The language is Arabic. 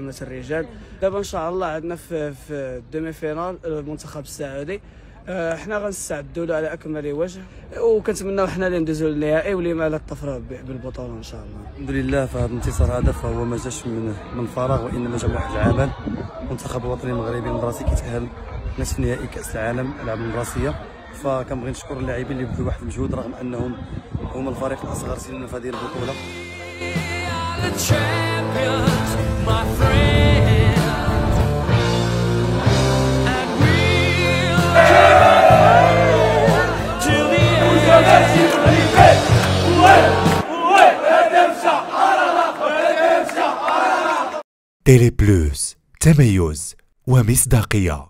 قدمت الرجال. دابا ان شاء الله عندنا في الدومي فينال المنتخب السعودي، حنا غنستعدوا على اكمل وجه، وكنتمناو حنا اللي ندوزو للنهائي واللي مالا الطفره بالبطوله ان شاء الله. الحمد لله فهاد الانتصار هذا فهو ما جاش من فراغ، وانما جا من واحد العمل. المنتخب الوطني المغربي المدرسي كيتاهل نصف نهائي كاس العالم الالعاب المدرسيه، فكنبغي نشكر اللاعبين اللي بذلوا واحد المجهود رغم انهم هما الفريق الاصغر سنا في هذه البطوله. تيلي بلوس، تميز ومصداقية.